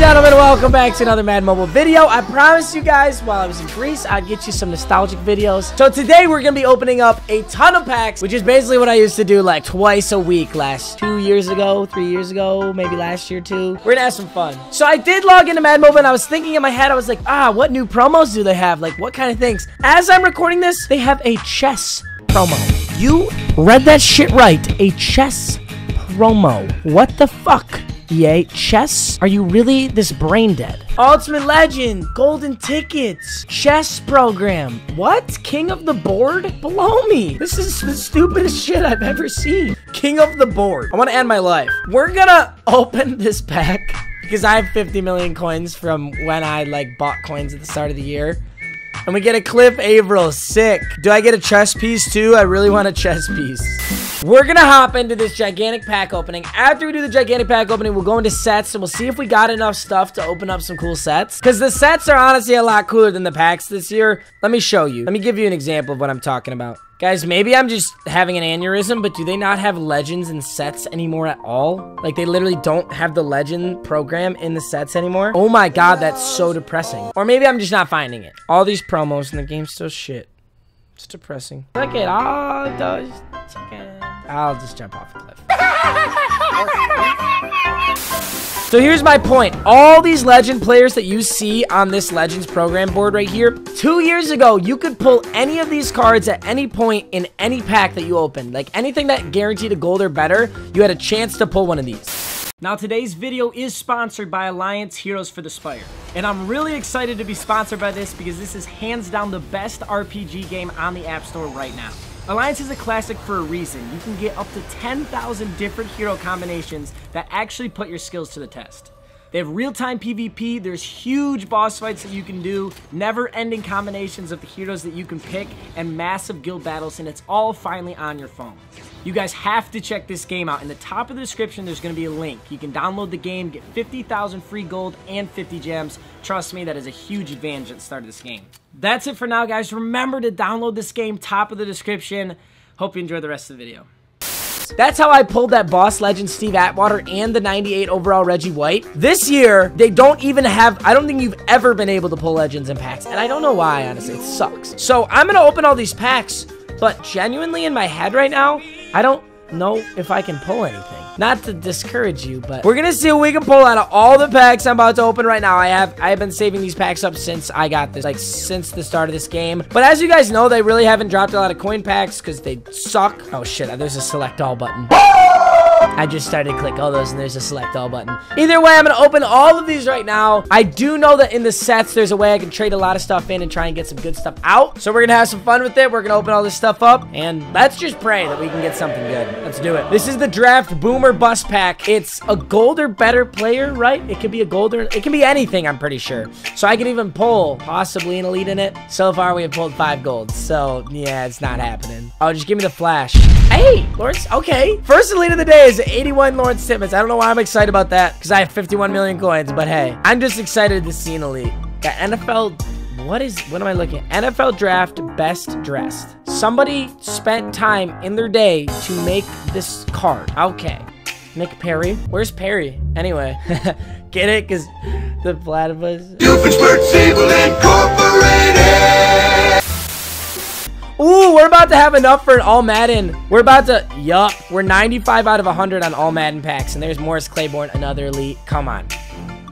gentlemen, welcome back to another Mad Mobile video. I promised you guys while I was in Greece, I'd get you some nostalgic videos. So today we're going to be opening up a ton of packs, which is basically what I used to do like twice a week last 2 years ago, 3 years ago, maybe last year too. We're going to have some fun. So I did log into Mad Mobile and I was thinking in my head, I was like, what new promos do they have? Like what kind of things? As I'm recording this, they have a chess promo. You read that shit right. A chess promo. What the fuck? EA chess? Are you really this brain dead? Ultimate Legend, Golden Tickets, Chess Program. What? King of the Board? Below me. This is the stupidest shit I've ever seen. King of the Board. I want to end my life. We're gonna open this pack because I have 50 million coins from when I like bought coins at the start of the year. And we get a Cliff Averill. Sick. Do I get a chess piece too? I really want a chess piece. We're going to hop into this gigantic pack opening. After we do the gigantic pack opening, we'll go into sets and we'll see if we got enough stuff to open up some cool sets. Because the sets are honestly a lot cooler than the packs this year. Let me show you. Let me give you an example of what I'm talking about. Guys, maybe I'm just having an aneurysm, but do they not have legends and sets anymore at all? Like, they literally don't have the legend program in the sets anymore? Oh my god, that's so depressing. Or maybe I'm just not finding it. All these promos and the game's still shit. It's depressing. Look at all those chickens. I'll just jump off a cliff. So here's my point. All these legend players that you see on this Legends program board right here, 2 years ago, you could pull any of these cards at any point in any pack that you opened. Like anything that guaranteed a gold or better, you had a chance to pull one of these. Now today's video is sponsored by Alliance Heroes for the Spire. And I'm really excited to be sponsored by this because this is hands down the best RPG game on the App Store right now. Alliance is a classic for a reason. You can get up to 10,000 different hero combinations that actually put your skills to the test. They have real-time PvP, there's huge boss fights that you can do, never-ending combinations of the heroes that you can pick, and massive guild battles, and it's all finally on your phone. You guys have to check this game out. In the top of the description, there's gonna be a link. You can download the game, get 50,000 free gold and 50 gems. Trust me, that is a huge advantage at the start of this game. That's it for now, guys. Remember to download this game, top of the description. Hope you enjoy the rest of the video. That's how I pulled that boss legend Steve Atwater and the 98 overall Reggie White. This year, they don't even have, I don't think you've ever been able to pull legends in packs. And I don't know why, honestly, it sucks. So I'm gonna open all these packs, but genuinely in my head right now, I don't know if I can pull anything. Not to discourage you, but we're gonna see what we can pull out of all the packs I'm about to open right now. I have been saving these packs up since I got this, like since the start of this game. But as you guys know, they really haven't dropped a lot of coin packs because they suck. Oh shit, there's a select all button. I just started to click all those and there's a select all button. Either way, I'm gonna open all of these right now. I do know that in the sets, there's a way I can trade a lot of stuff in and try and get some good stuff out. So we're gonna have some fun with it. We're gonna open all this stuff up and let's just pray that we can get something good. Let's do it. This is the draft boomer bust pack. It's a gold or better player, right? It could be a gold or it can be anything, I'm pretty sure. So I can even pull possibly an elite in it. So far we have pulled 5 golds. So yeah, it's not happening. Oh, just give me the flash. Hey, Lawrence, okay. First elite of the day is 81 Lawrence Timmons. I don't know why I'm excited about that because I have 51 million coins, but hey, I'm just excited to see an elite. The NFL, what am I looking at? NFL draft best dressed. Somebody spent time in their day to make this card. Okay. Nick Perry. Where's Perry? Anyway, get it? Because the platypus. Doofenshmirtz Evil Incorporated. Ooh, we're about to have enough for an all Madden. We're about to, yup. We're 95 out of 100 on all Madden packs. And there's Morris Claiborne, another elite. Come on.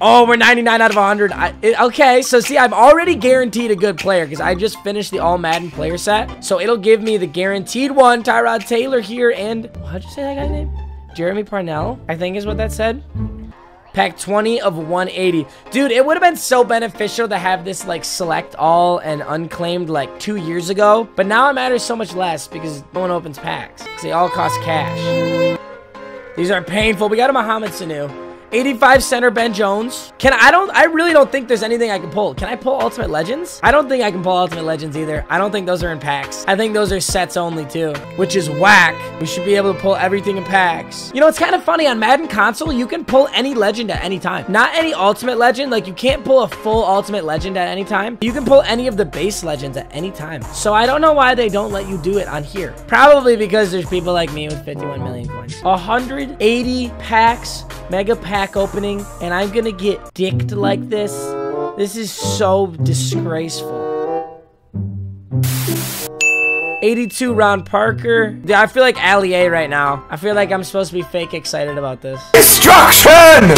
Oh, we're 99 out of 100. Okay, so see, I'm already guaranteed a good player because I just finished the all Madden player set. So it'll give me the guaranteed one, Tyrod Taylor here. And, how'd you say that guy's name? Jeremy Parnell, I think is what that said. Pack 20 of 180. Dude, it would have been so beneficial to have this like select all and unclaimed like 2 years ago. But now it matters so much less because no one opens packs. Because they all cost cash. These are painful. We got a Muhammad Sanu. 85 center Ben Jones. I really don't think there's anything I can pull. Can I pull Ultimate Legends? I don't think I can pull Ultimate Legends either. I don't think those are in packs. I think those are sets only too, which is whack. We should be able to pull everything in packs. You know, it's kind of funny on Madden console, you can pull any legend at any time. Not any Ultimate Legend. Like you can't pull a full Ultimate Legend at any time. You can pull any of the base legends at any time. So I don't know why they don't let you do it on here. Probably because there's people like me with 51 million coins. 180 packs, mega packs. pack opening, and I'm gonna get dicked like this. This is so disgraceful. 82 Ron Parker. Dude, I feel like Alley A right now. I feel like I'm supposed to be fake excited about this. Destruction!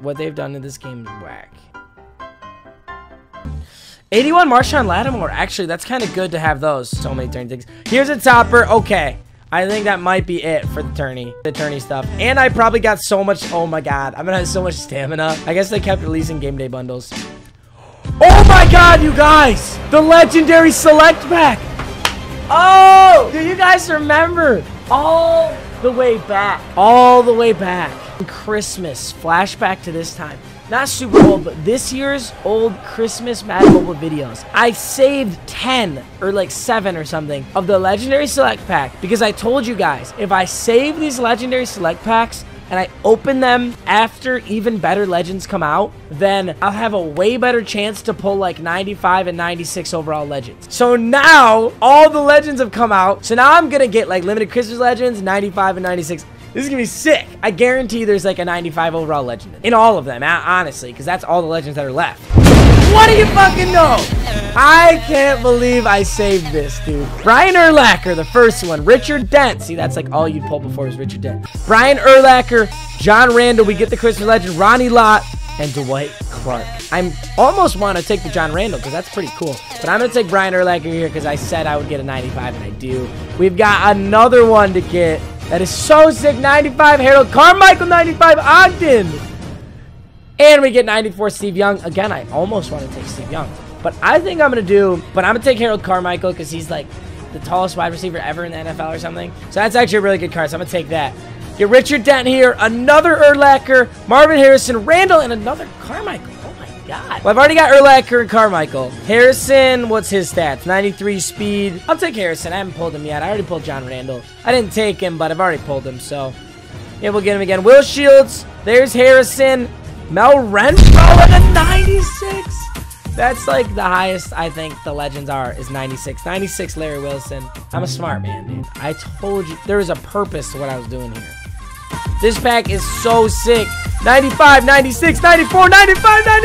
What they've done to this game is whack. 81 Marshawn Lattimore. Actually, that's kind of good to have those. So many turn things. Here's a topper. Okay. I think that might be it for the tourney stuff. And I probably got so much. Oh my God. I'm going to have so much stamina. I guess they kept releasing game day bundles. Oh my God, you guys. The legendary select pack. Oh, do you guys remember? All the way back. All the way back. Christmas. Flashback to this time. Not Super Bowl, but this year's old Christmas Mad Mobile videos. I saved 10 or like 7 or something of the Legendary Select Pack because I told you guys, if I save these Legendary Select Packs and I open them after even better Legends come out, then I'll have a way better chance to pull like 95 and 96 overall Legends. So now all the Legends have come out. So now I'm going to get like limited Christmas Legends, 95 and 96. This is going to be sick. I guarantee there's like a 95 overall legend in all of them, honestly, because that's all the legends that are left. What do you fucking know? I can't believe I saved this, dude. Brian Urlacher, the first one. Richard Dent. See, that's like all you'd pull before is Richard Dent. Brian Urlacher, John Randall. We get the Christmas legend. Ronnie Lott and Dwight Clark. I almost want to take the John Randall because that's pretty cool. But I'm going to take Brian Urlacher here because I said I would get a 95, and I do. We've got another one to get. That is so sick. 95 Harold Carmichael, 95 Ogden. And we get 94 Steve Young. Again, I almost want to take Steve Young. But I think I'm going to do... But I'm going to take Harold Carmichael because he's like the tallest wide receiver ever in the NFL or something. So that's actually a really good card. So I'm going to take that. Get Richard Dent here. Another Urlacher. Marvin Harrison. Randall and another Carmichael. Oh my God. Well, I've already got Urlacher and Carmichael. Harrison, what's his stats? 93 speed. I'll take Harrison. I haven't pulled him yet. I already pulled John Randall. I didn't take him, but I've already pulled him, so yeah, we'll get him again. Will Shields, there's Harrison. Mel Renfro at a 96. That's like the highest I think the legends are, is 96. 96 Larry Wilson. I'm a smart man, dude. I told you there was a purpose to what I was doing here. This pack is so sick. 95, 96, 94, 95, 95.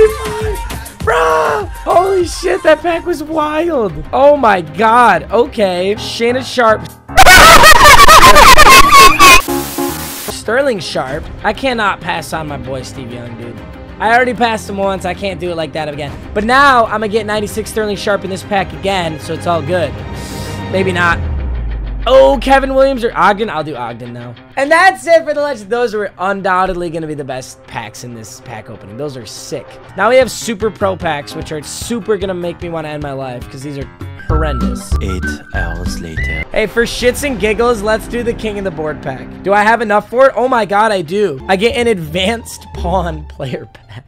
Bruh! Holy shit, that pack was wild. Oh my God. Okay. Shannon Sharp. Sterling Sharp. I cannot pass on my boy Steve Young, dude. I already passed him once. I can't do it like that again. But now I'm going to get 96 Sterling Sharp in this pack again, so it's all good. Maybe not. Oh, Kevin Williams or Ogden? I'll do Ogden now. And that's it for the legends. Those are undoubtedly going to be the best packs in this pack opening. Those are sick. Now we have Super Pro packs, which are super going to make me want to end my life because these are horrendous. 8 hours later. Hey, for shits and giggles, let's do the King of the Board pack. Do I have enough for it? Oh my God, I do. I get an advanced pawn player pack.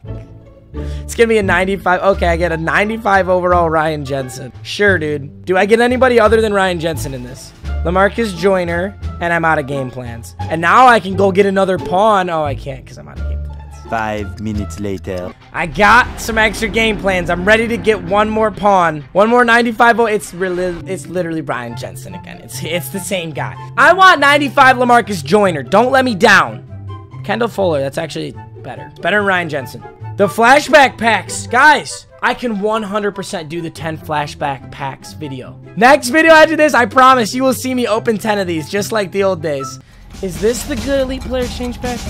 It's going to be a 95. Okay, I get a 95 overall Ryan Jensen. Sure, dude. Do I get anybody other than Ryan Jensen in this? LaMarcus Joyner, and I'm out of game plans. And now I can go get another pawn. Oh, I can't because I'm out of game plans. 5 minutes later. I got some extra game plans. I'm ready to get one more pawn. One more 95. Oh, it's literally Brian Jensen again. It's the same guy. I want 95 LaMarcus Joyner. Don't let me down. Kendall Fuller. That's actually better. It's better than Ryan Jensen. The flashback packs. Guys, I can 100% do the 10 flashback packs video. Next video after this, I promise you will see me open 10 of these, just like the old days. Is this the good Elite Player Exchange pack?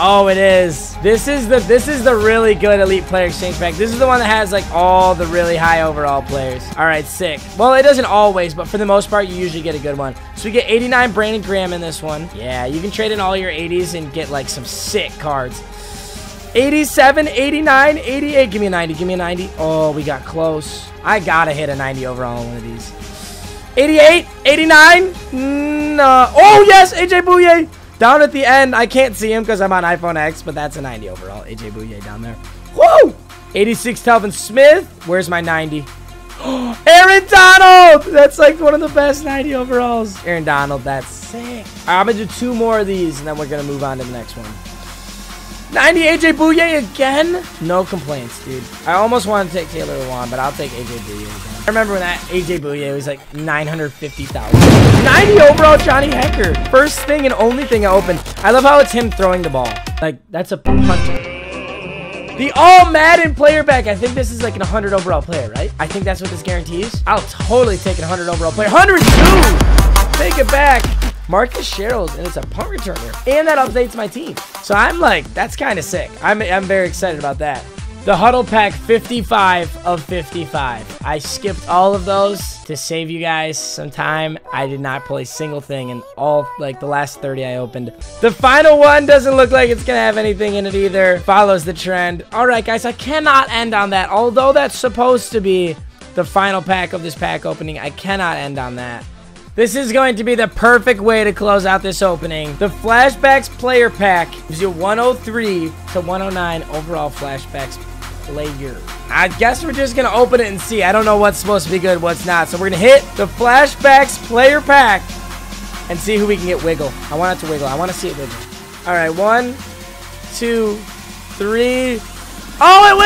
Oh, it is. This is the really good Elite Player Exchange pack. This is the one that has like all the really high overall players. All right, sick. Well, it doesn't always, but for the most part, you usually get a good one. So we get 89 Brandon Graham in this one. Yeah, you can trade in all your 80s and get like some sick cards. 87, 89, 88. Give me a 90. Give me a 90. Oh, we got close. I gotta hit a 90 overall on one of these. 88, 89. Oh, yes, AJ Bouye. Down at the end. I can't see him because I'm on iPhone X, but that's a 90 overall. AJ Bouye down there. Woo! 86 Telvin Smith. Where's my 90? Aaron Donald. That's like one of the best 90 overalls. Aaron Donald. That's sick. All right, I'm gonna do 2 more of these, and then we're gonna move on to the next one. 90 AJ Bouye again? No complaints, dude. I almost want to take Taylor Lewan, but I'll take AJ Bouye again. I remember when that AJ Bouye was like 950,000. 90 overall Johnny Hecker. First thing and only thing I opened. I love how it's him throwing the ball. Like, that's a punter. The all Madden player back. I think this is like an 100 overall player, right? I think that's what this guarantees. I'll totally take an 100 overall player. 102! Take it back. Marcus Sherrills, and it's a punt returner. And that updates my team. So I'm like, that's kind of sick. I'm very excited about that. The huddle pack, 55 of 55. I skipped all of those to save you guys some time. I did not pull a single thing in all, like, the last 30 I opened. The final one doesn't look like it's gonna have anything in it either. Follows the trend. All right, guys, I cannot end on that. Although that's supposed to be the final pack of this pack opening, I cannot end on that. This is going to be the perfect way to close out this opening. The Flashbacks player pack gives you 103 to 109 overall Flashbacks player. I guess we're just going to open it and see. I don't know what's supposed to be good, what's not. So we're going to hit the Flashbacks player pack and see who we can get wiggle. I want it to wiggle. I want to see it wiggle. All right, 1, 2, 3. Oh, it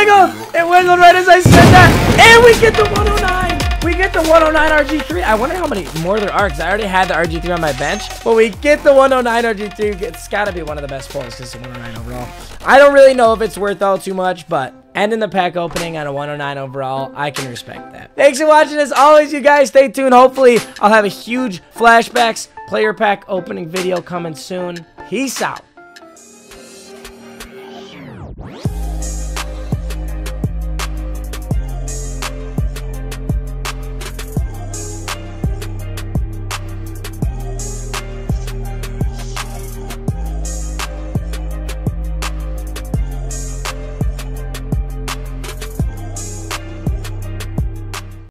wiggled. It wiggled right as I said that. And we get the 109. We get the 109 RG3. I wonder how many more there are because I already had the RG3 on my bench. But we get the 109 RG3. It's got to be one of the best pulls because it's 109 overall. I don't really know if it's worth all too much, but ending the pack opening on a 109 overall, I can respect that. Thanks for watching. As always, you guys, stay tuned. Hopefully, I'll have a huge Flashbacks player pack opening video coming soon. Peace out.